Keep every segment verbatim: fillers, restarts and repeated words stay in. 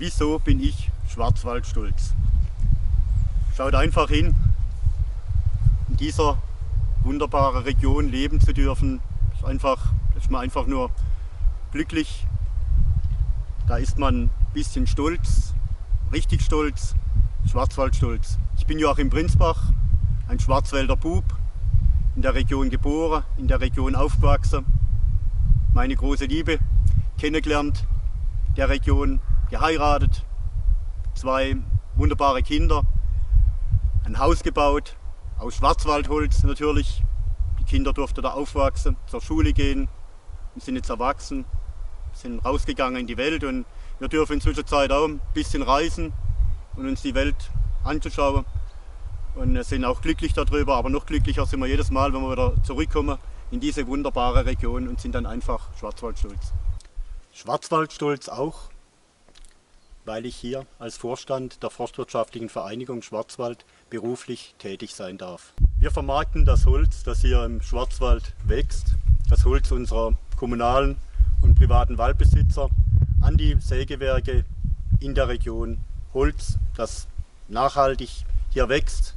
Wieso bin ich Schwarzwaldstolz? Schaut einfach hin, in dieser wunderbaren Region leben zu dürfen, ist einfach, ist man einfach nur glücklich. Da ist man ein bisschen stolz, richtig stolz, Schwarzwaldstolz. Ich bin Joachim Prinzbach, ein Schwarzwälder Bub, in der Region geboren, in der Region aufgewachsen, meine große Liebe kennengelernt, der Region geheiratet, zwei wunderbare Kinder, ein Haus gebaut, aus Schwarzwaldholz natürlich. Die Kinder durften da aufwachsen, zur Schule gehen und sind jetzt erwachsen, sind rausgegangen in die Welt und wir dürfen inzwischen auch ein bisschen reisen und uns die Welt anzuschauen und sind auch glücklich darüber, aber noch glücklicher sind wir jedes Mal, wenn wir wieder zurückkommen in diese wunderbare Region und sind dann einfach Schwarzwaldstolz. Schwarzwaldstolz auch, weil ich hier als Vorstand der Forstwirtschaftlichen Vereinigung Schwarzwald beruflich tätig sein darf. Wir vermarkten das Holz, das hier im Schwarzwald wächst, das Holz unserer kommunalen und privaten Waldbesitzer an die Sägewerke in der Region. Holz, das nachhaltig hier wächst,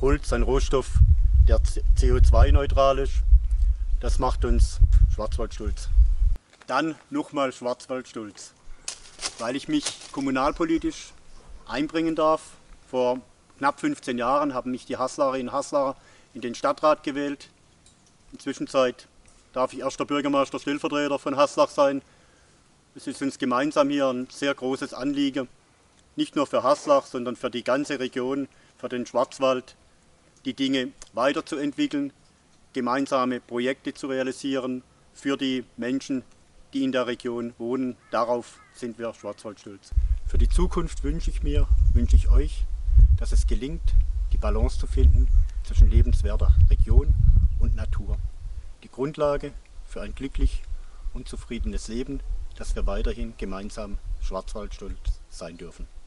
Holz, ein Rohstoff, der C O zwei neutral ist, das macht uns Schwarzwaldstolz. Dann nochmal Schwarzwaldstolz, weil ich mich kommunalpolitisch einbringen darf. Vor knapp fünfzehn Jahren haben mich die Haslacherinnen und Haslacher in den Stadtrat gewählt. Inzwischen darf ich erster Bürgermeister, Stellvertreter von Haslach sein. Es ist uns gemeinsam hier ein sehr großes Anliegen, nicht nur für Haslach, sondern für die ganze Region, für den Schwarzwald, die Dinge weiterzuentwickeln, gemeinsame Projekte zu realisieren für die Menschen, die in der Region wohnen. Darauf sind wir Schwarzwaldstolz. Für die Zukunft wünsche ich mir, wünsche ich euch, dass es gelingt, die Balance zu finden zwischen lebenswerter Region und Natur. Die Grundlage für ein glücklich und zufriedenes Leben, dass wir weiterhin gemeinsam Schwarzwaldstolz sein dürfen.